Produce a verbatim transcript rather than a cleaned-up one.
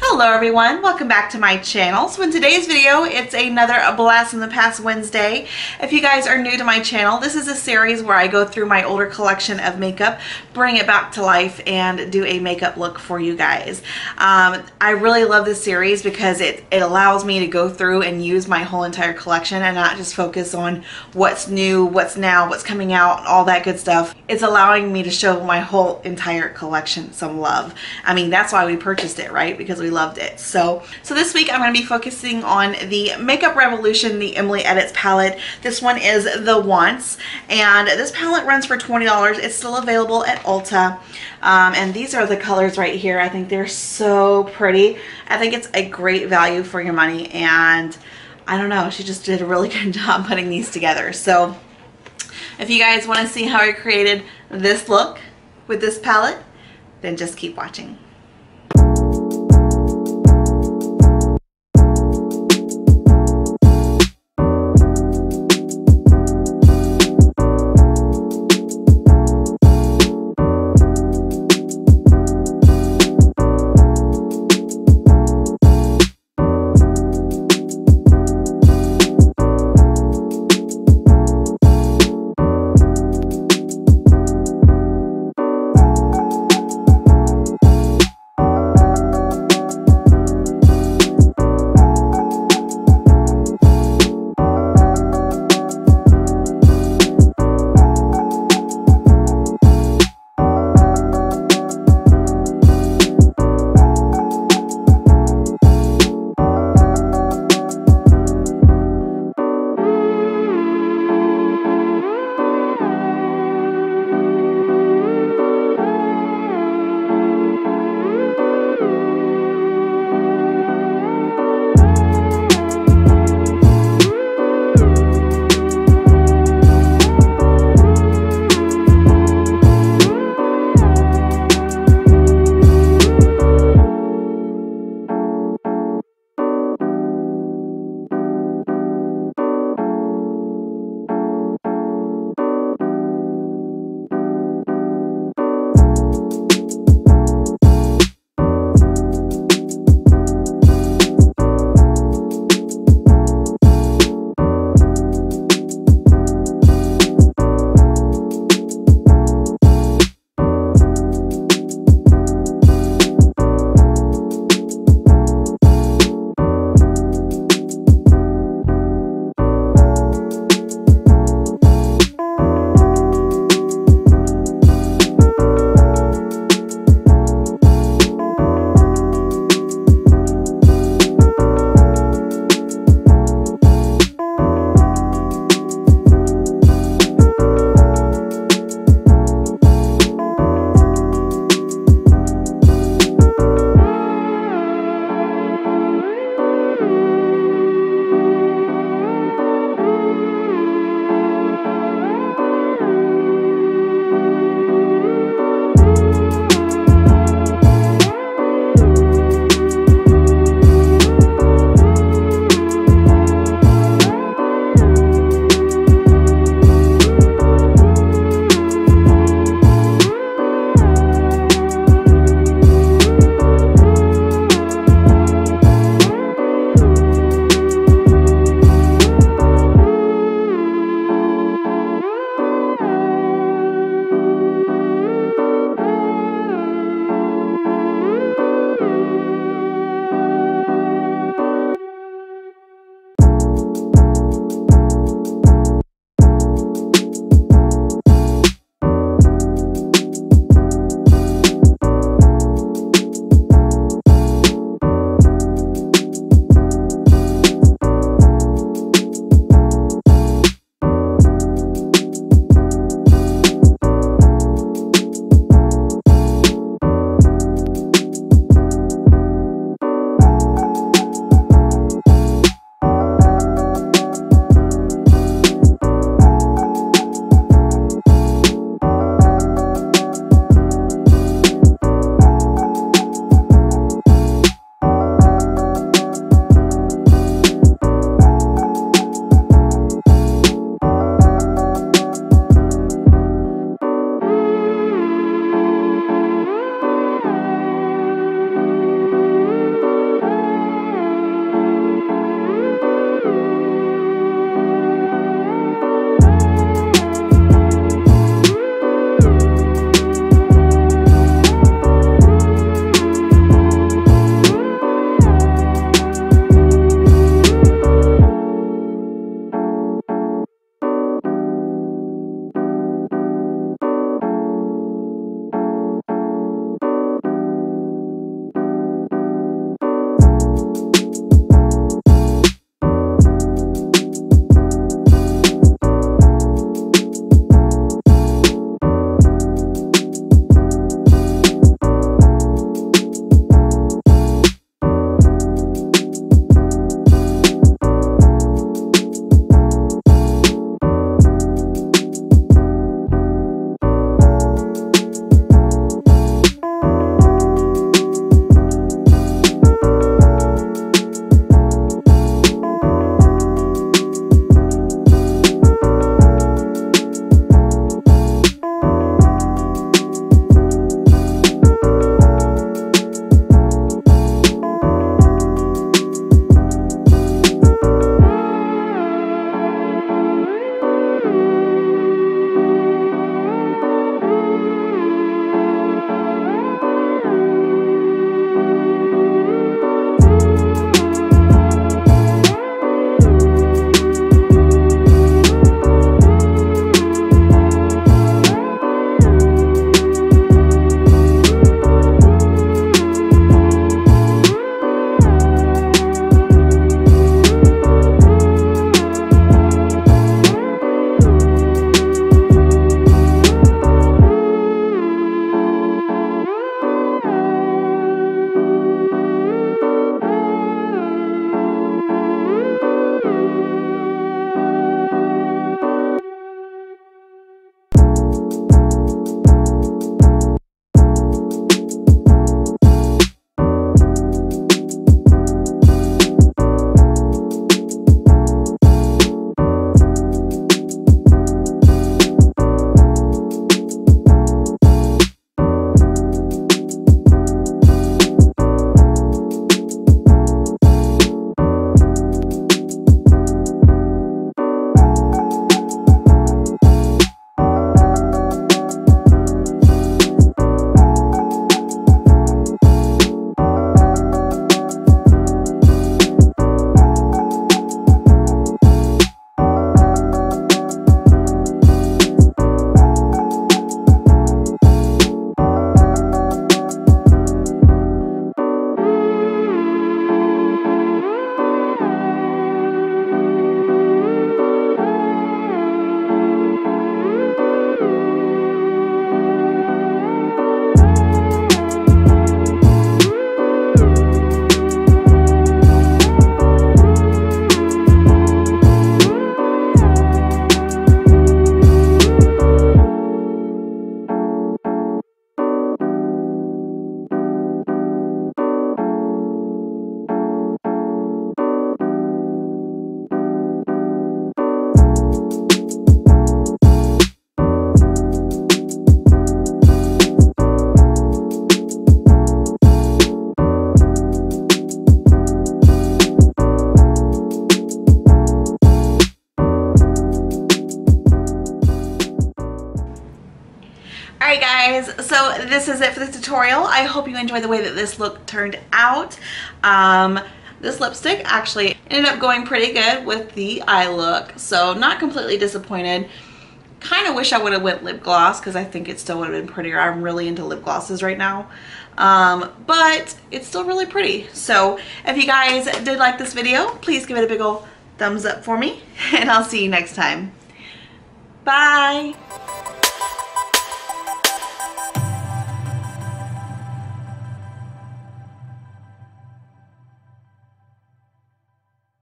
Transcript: Hello everyone, welcome back to my channel. So in today's video, it's another a blast from the past Wednesday. If you guys are new to my channel, this is a series where I go through my older collection of makeup, bring it back to life, and do a makeup look for you guys. Um, I really love this series because it, it allows me to go through and use my whole entire collection and not just focus on what's new, what's now, what's coming out, all that good stuff. It's allowing me to show my whole entire collection some love. I mean, that's why we purchased it, right? Because we love it. So, so this week I'm going to be focusing on the Makeup Revolution, the Emily Edits palette. This one is The Wants, and this palette runs for twenty dollars. It's still available at Ulta, um, and these are the colors right here. I think they're so pretty. I think it's a great value for your money, and I don't know, she just did a really good job putting these together. So if you guys want to see how I created this look with this palette, then just keep watching. Alright guys, so this is it for the tutorial. I hope you enjoy the way that this look turned out. Um, this lipstick actually ended up going pretty good with the eye look, so not completely disappointed. Kind of wish I would have went lip gloss because I think it still would have been prettier. I'm really into lip glosses right now. Um, but it's still really pretty. So if you guys did like this video, please give it a big ol' thumbs up for me, and I'll see you next time. Bye!